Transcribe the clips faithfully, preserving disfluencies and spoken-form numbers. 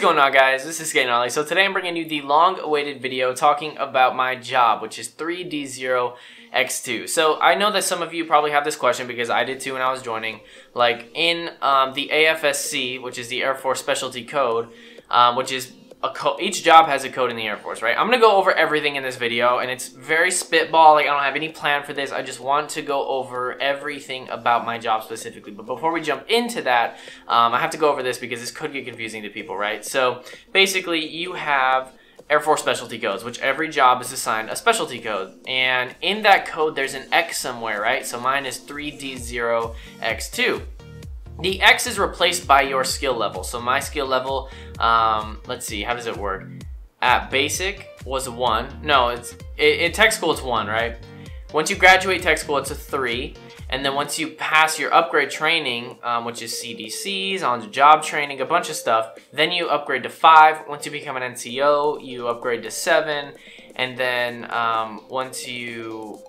is going on, guys? This is Sk eight Gnarley. So today I'm bringing you the long-awaited video talking about my job, which is three D zero X two. So I know that some of you probably have this question because I did too when I was joining. Like in um, the A F S C, which is the Air Force Specialty Code, um, which is a co each job has a code in the Air Force, right? I'm gonna go over everything in this video, and it's very spitball. Like I don't have any plan for this. I just want to go over everything about my job specifically. But before we jump into that, um, I have to go over this because this could get confusing to people, right? So basically, you have Air Force specialty codes, which every job is assigned a specialty code. And in that code, there's an X somewhere, right? So mine is three D zero X two. The X is replaced by your skill level. So my skill level, um, let's see, how does it work? At basic was a one. No, it's it, in tech school, it's one, right? Once you graduate tech school, it's a three. And then once you pass your upgrade training, um, which is C D Cs, on-the-job training, a bunch of stuff, then you upgrade to five. Once you become an N C O, you upgrade to seven. And then um, once you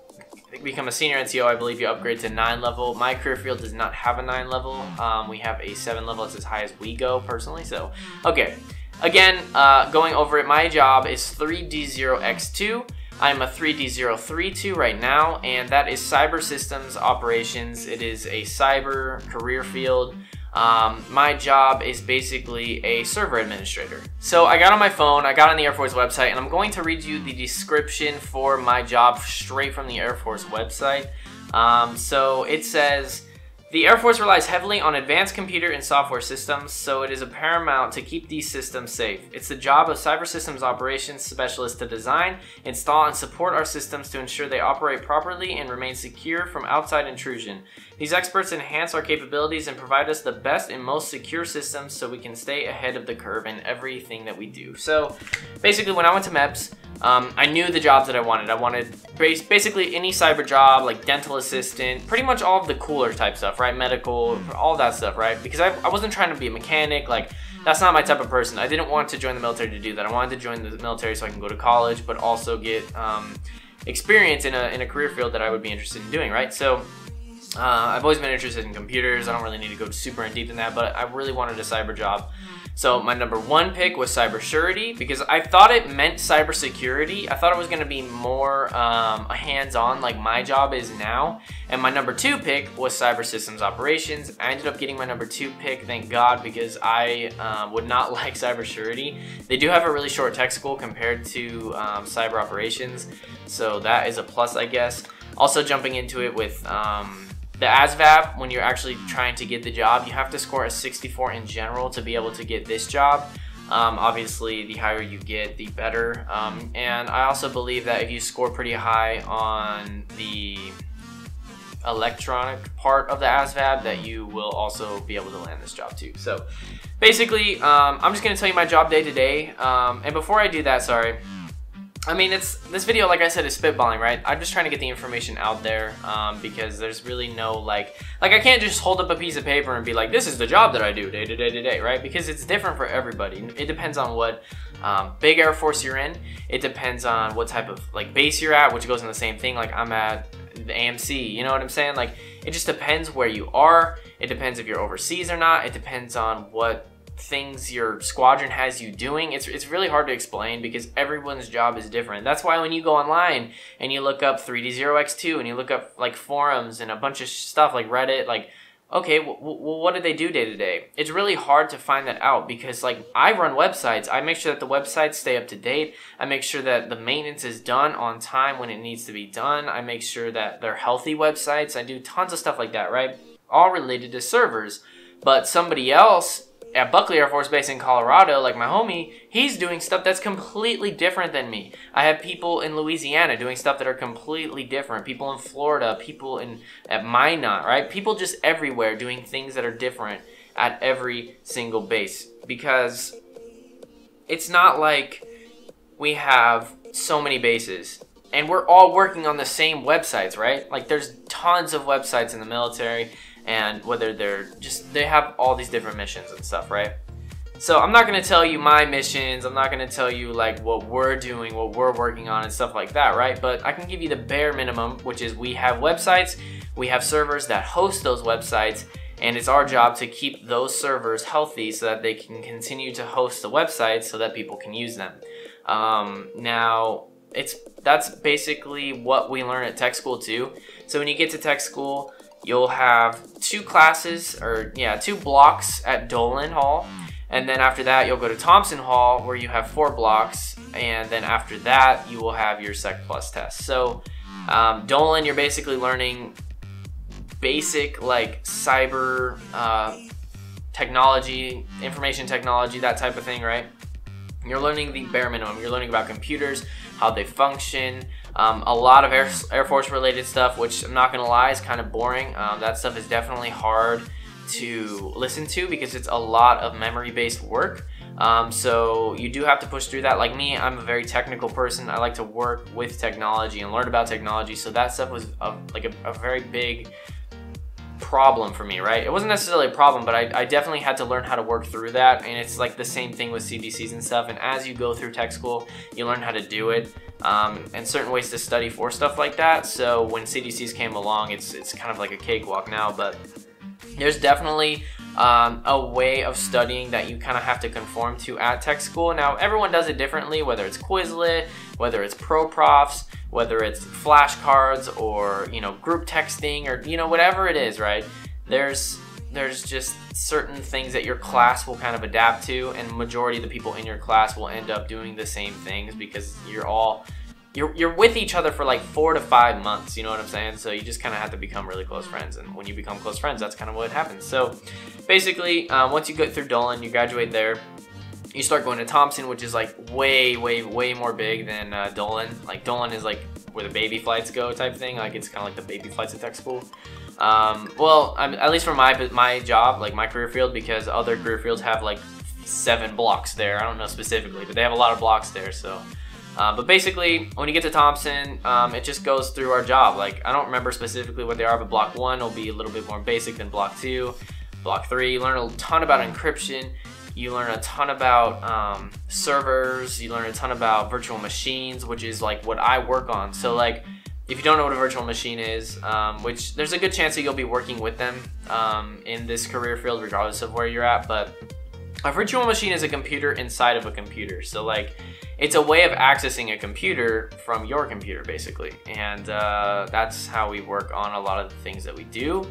become a senior N C O, I believe you upgrade to nine level. My career field does not have a nine level. Um, we have a seven level. It's as high as we go, personally. So, okay. Again, uh, going over it, my job is three D zero X two. I'm a three D zero three two right now, and that is cyber systems operations. It is a cyber career field. Um, my job is basically a server administrator. So I got on my phone, I got on the Air Force website, and I'm going to read you the description for my job straight from the Air Force website. Um, so it says, the Air Force relies heavily on advanced computer and software systems, so it is paramount to keep these systems safe. It's the job of cyber systems operations specialists to design, install, and support our systems to ensure they operate properly and remain secure from outside intrusion. These experts enhance our capabilities and provide us the best and most secure systems so we can stay ahead of the curve in everything that we do. So basically, when I went to MEPS, Um, I knew the jobs that I wanted. I wanted base basically any cyber job, like dental assistant, pretty much all of the cooler type stuff, right? Medical, all that stuff, right? Because I, I wasn't trying to be a mechanic. Like, that's not my type of person. I didn't want to join the military to do that. I wanted to join the military so I can go to college, but also get um, experience in a, in a career field that I would be interested in doing, right? So uh, I've always been interested in computers. I don't really need to go super in deep in that, but I really wanted a cyber job. So my number one pick was cybersurety because I thought it meant cybersecurity. I thought it was going to be more um, hands-on like my job is now. And my number two pick was cyber systems operations. I ended up getting my number two pick, thank God, because I uh, would not like cybersurety. They do have a really short tech school compared to um, cyber operations. So that is a plus, I guess. Also jumping into it with Um, the A S V A B, when you're actually trying to get the job, you have to score a sixty-four in general to be able to get this job. Um, obviously, the higher you get, the better. Um, and I also believe that if you score pretty high on the electronic part of the A S V A B, that you will also be able to land this job too. So basically, um, I'm just going to tell you my job day to day. Um, and before I do that, sorry. I mean, it's this video, like I said, is spitballing, right? I'm just trying to get the information out there um, because there's really no like, like I can't just hold up a piece of paper and be like, this is the job that I do day to day to day, right? Because it's different for everybody. It depends on what um, big Air Force you're in. It depends on what type of like base you're at, which goes in the same thing. Like I'm at the A M C, you know what I'm saying? Like it just depends where you are. It depends if you're overseas or not. It depends on what things your squadron has you doing. It's, it's really hard to explain because everyone's job is different. That's why when you go online and you look up three D zero X two and you look up like forums and a bunch of stuff like Reddit, like, okay, well, what do they do day to day? It's really hard to find that out because like I run websites. I make sure that the websites stay up to date. I make sure that the maintenance is done on time when it needs to be done. I make sure that they're healthy websites. I do tons of stuff like that, right? All related to servers, but somebody else at Buckley Air Force Base in Colorado, like my homie, he's doing stuff that's completely different than me. I have people in Louisiana doing stuff that are completely different. People in Florida, people in at Minot, right? People just everywhere doing things that are different at every single base because it's not like we have so many bases and we're all working on the same websites, right? Like there's tons of websites in the military. And whether they're just, they have all these different missions and stuff, right? So I'm not going to tell you my missions. I'm not going to tell you like what we're doing, what we're working on and stuff like that, right? But I can give you the bare minimum, which is we have websites, we have servers that host those websites, And it's our job to keep those servers healthy so that they can continue to host the website so that people can use them. Um, now, it's that's basically what we learn at tech school too. So when you get to tech school, you'll have two classes, or yeah, two blocks at Dolan Hall. And then after that, you'll go to Thompson Hall where you have four blocks. And then after that, you will have your Sec Plus test. So um, Dolan, you're basically learning basic like cyber uh, technology, information technology, that type of thing, right? You're learning the bare minimum. You're learning about computers, how they function, um, a lot of Air, Air Force related stuff, which I'm not gonna lie is kind of boring. Um, that stuff is definitely hard to listen to because it's a lot of memory-based work. Um, so you do have to push through that. Like me, I'm a very technical person. I like to work with technology and learn about technology. So that stuff was a, like a, a very big problem for me, right? It wasn't necessarily a problem, but I, I definitely had to learn how to work through that. And it's like the same thing with C D Cs and stuff. And as you go through tech school, you learn how to do it um, and certain ways to study for stuff like that. So when C D Cs came along, it's, it's kind of like a cakewalk now, but there's definitely um, a way of studying that you kind of have to conform to at tech school. Now, everyone does it differently, whether it's Quizlet, whether it's ProProfs, whether it's flashcards or, you know, group texting or, you know, whatever it is, right? There's, there's just certain things that your class will kind of adapt to, and the majority of the people in your class will end up doing the same things because you're all, You're, you're with each other for like four to five months, you know what I'm saying? So you just kind of have to become really close friends. And when you become close friends, that's kind of what happens. So basically, uh, once you get through Dolan, you graduate there, you start going to Thompson, which is like way, way, way more big than uh, Dolan. Like Dolan is like where the baby flights go type thing. Like it's kind of like the baby flights at tech school. Um, well, I'm, at least for my, my job, like my career field, because other career fields have like seven blocks there. I don't know specifically, but they have a lot of blocks there, so. Uh, but basically, when you get to Thompson, um, it just goes through our job. Like, I don't remember specifically what they are, but block one will be a little bit more basic than block two. Block three, you learn a ton about encryption. You learn a ton about um, servers. You learn a ton about virtual machines, which is like what I work on. So like, if you don't know what a virtual machine is, um, which there's a good chance that you'll be working with them um, in this career field, regardless of where you're at, but a virtual machine is a computer inside of a computer. So like, it's a way of accessing a computer from your computer, basically. And uh, that's how we work on a lot of the things that we do.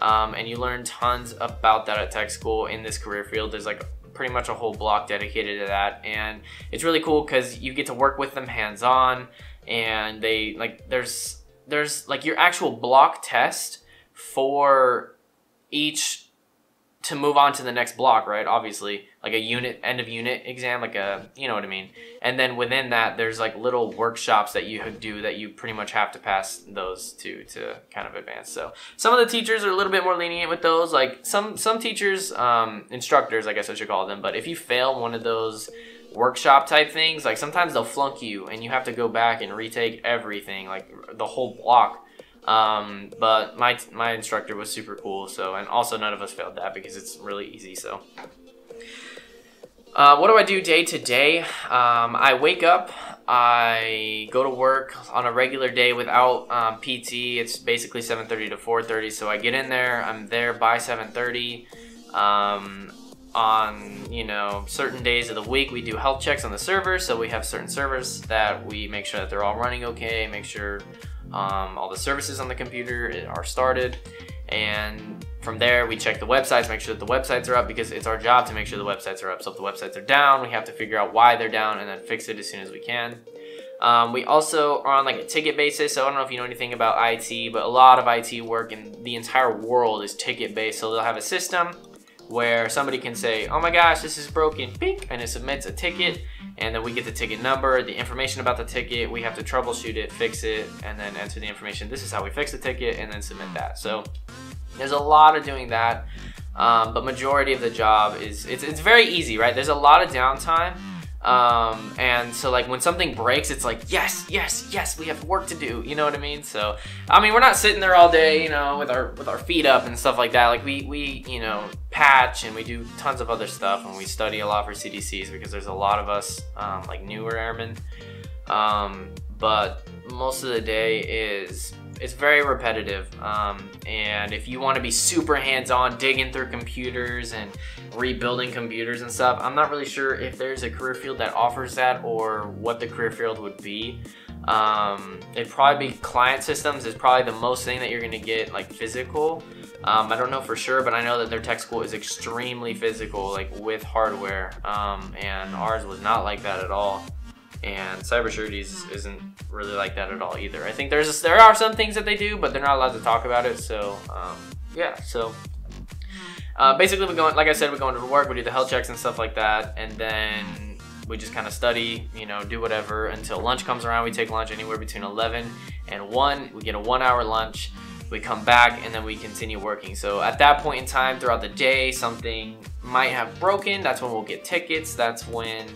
Um, and you learn tons about that at tech school. In this career field, there's like pretty much a whole block dedicated to that. And it's really cool because you get to work with them hands-on, and they like, there's, there's like your actual block test for each to move on to the next block, right? Obviously, like a unit, end of unit exam, like a, you know what I mean? And then within that, there's like little workshops that you do that you pretty much have to pass those to, to kind of advance. So some of the teachers are a little bit more lenient with those. Like some, some teachers, um, instructors, I guess I should call them, but if you fail one of those workshop type things, like sometimes they'll flunk you and you have to go back and retake everything, like the whole block. Um, but my, my instructor was super cool. So, and also none of us failed that because it's really easy. So, uh, what do I do day to day? Um, I wake up, I go to work on a regular day without, um, P T. It's basically seven thirty to four thirty. So I get in there, I'm there by seven thirty. Um, on, you know, certain days of the week, we do health checks on the servers. So we have certain servers that we make sure that they're all running okay, make sure Um, all the services on the computer are started, and from there we check the websites, make sure that the websites are up, because it's our job to make sure the websites are up. So if the websites are down, we have to figure out why they're down and then fix it as soon as we can. Um, we also are on like a ticket basis, so I don't know if you know anything about I T, but a lot of I T work in the entire world is ticket based. So they'll have a system where somebody can say, oh my gosh, this is broken, pink, and it submits a ticket, and then we get the ticket number, the information about the ticket, we have to troubleshoot it, fix it, and then enter the information, this is how we fix the ticket, and then submit that. So there's a lot of doing that, um, but majority of the job is, it's, it's very easy, right? There's a lot of downtime, um, and so like when something breaks, it's like, yes, yes, yes, we have work to do, you know what I mean? So, I mean, we're not sitting there all day, you know, with our, with our feet up and stuff like that. Like we, we, you know, patch, and we do tons of other stuff, and we study a lot for C D Cs because there's a lot of us um, like newer airmen, um, but most of the day is it's very repetitive. Um, and if you want to be super hands-on, digging through computers and rebuilding computers and stuff, I'm not really sure if there's a career field that offers that or what the career field would be. Um, it'd probably be client systems is probably the most thing that you're going to get like physical. Um, I don't know for sure, but I know that their tech school is extremely physical, like with hardware, um, and ours was not like that at all. And cybersecurity isn't really like that at all either. I think there's a, there are some things that they do, but they're not allowed to talk about it. So um, yeah, so uh, basically we're going, like I said, we're going to work, we do the health checks and stuff like that, and then we just kind of study, you know, do whatever until lunch comes around. We take lunch anywhere between eleven and one. We get a one hour lunch. We come back and then we continue working. So at that point in time throughout the day, something might have broken. That's when we'll get tickets. That's when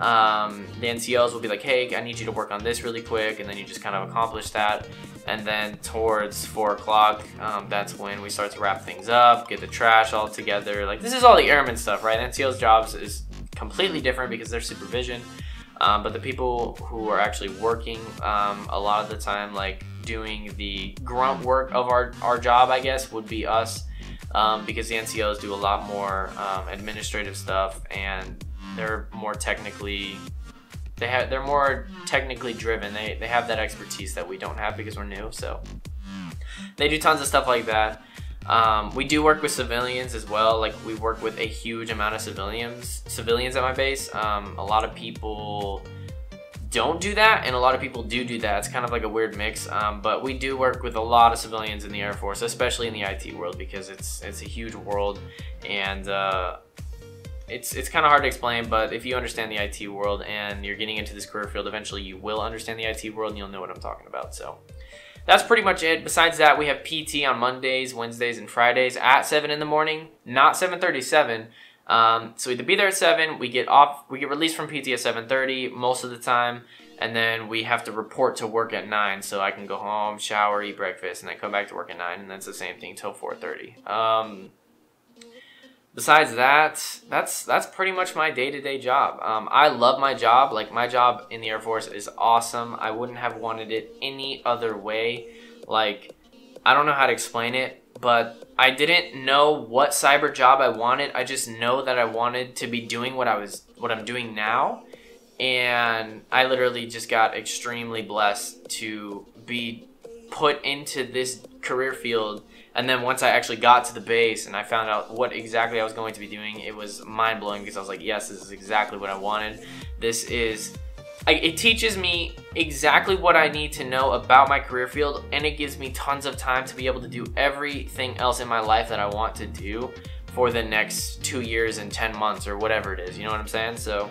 um, the N C Os will be like, hey, I need you to work on this really quick. And then you just kind of accomplish that. And then towards four o'clock, um, that's when we start to wrap things up, get the trash all together. Like, this is all the airmen stuff, right? N C Os jobs is completely different because they're supervision, um, but the people who are actually working um, a lot of the time, like doing the grunt work of our, our job, I guess, would be us, um, because the N C Os do a lot more um, administrative stuff, and they're more technically they have they're more technically driven. They, they have that expertise that we don't have because we're new, so they do tons of stuff like that. Um, we do work with civilians as well. Like, we work with a huge amount of civilians civilians at my base. Um, a lot of people don't do that, and a lot of people do do that. It's kind of like a weird mix, um, but we do work with a lot of civilians in the Air Force, especially in the I T world, because it's it's a huge world, and uh, it's it's kind of hard to explain, but if you understand the I T world and you're getting into this career field, eventually you will understand the I T world and you'll know what I'm talking about. So that's pretty much it. Besides that, we have P T on Mondays, Wednesdays, and Fridays at seven in the morning, not seven thirty-seven. Um, so we have to be there at seven. We get off. We get released from P T at seven thirty most of the time, and then we have to report to work at nine. So I can go home, shower, eat breakfast, and then come back to work at nine. And that's the same thing till four thirty. Um, besides that, that's that's pretty much my day-to-day job. Um, I love my job. Like, my job in the Air Force is awesome. I wouldn't have wanted it any other way. Like, I don't know how to explain it, but I didn't know what cyber job I wanted. I just know that I wanted to be doing what I was, what I'm doing now, and I literally just got extremely blessed to be put into this career field. And then once I actually got to the base and I found out what exactly I was going to be doing, it was mind-blowing, because I was like, yes, this is exactly what I wanted. This is, it teaches me exactly what I need to know about my career field, and it gives me tons of time to be able to do everything else in my life that I want to do for the next two years and ten months or whatever it is, you know what I'm saying? So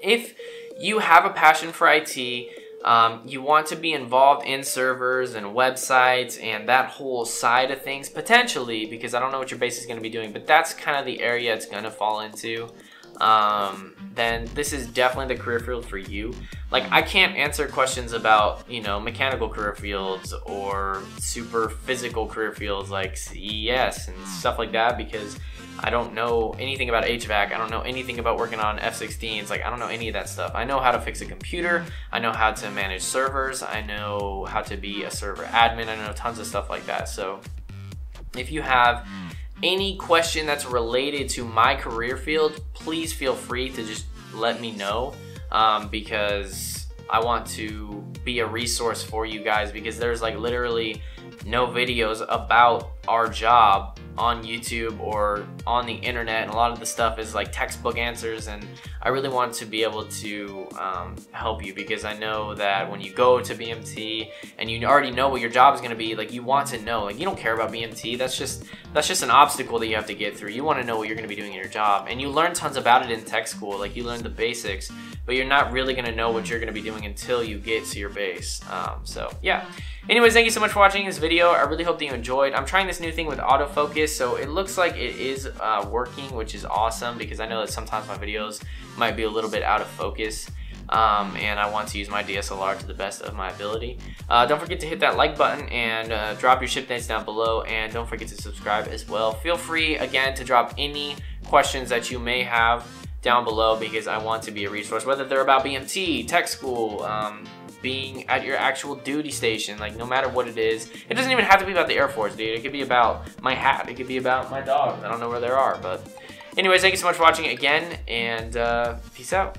if you have a passion for I T, Um, you want to be involved in servers and websites and that whole side of things, potentially, because I don't know what your base is going to be doing, but that's kind of the area it's going to fall into, um, then this is definitely the career field for you. Like, I can't answer questions about, you know, mechanical career fields or super physical career fields like C E S and stuff like that, because I don't know anything about H V A C. I don't know anything about working on F sixteens. Like, I don't know any of that stuff. I know how to fix a computer. I know how to manage servers. I know how to be a server admin. I know tons of stuff like that. So if you have any question that's related to my career field, please feel free to just let me know, um, because I want to be a resource for you guys, because there's like literally no videos about our job on YouTube or on the internet, and a lot of the stuff is like textbook answers, and I really want to be able to um, help you, because I know that when you go to B M T and you already know what your job is going to be, like, you want to know. Like, you don't care about B M T. That's just that's just an obstacle that you have to get through. You want to know what you're going to be doing in your job, and you learn tons about it in tech school. Like, you learn the basics, but you're not really going to know what you're going to be doing until you get to your base. Um, so yeah. Anyways, thank you so much for watching this video. I really hope that you enjoyed. I'm trying this new thing with autofocus, so it looks like it is uh, working, which is awesome, because I know that sometimes my videos might be a little bit out of focus, um, and I want to use my D S L R to the best of my ability. Uh, don't forget to hit that like button and uh, drop your ship names down below, and don't forget to subscribe as well. Feel free, again, to drop any questions that you may have down below, because I want to be a resource, whether they're about B M T, tech school, um, being at your actual duty station, like no matter what it is. It doesn't even have to be about the Air Force, dude. It could be about my hat. It could be about my dogs. I don't know where they are, but anyways, thank you so much for watching again, and uh, peace out.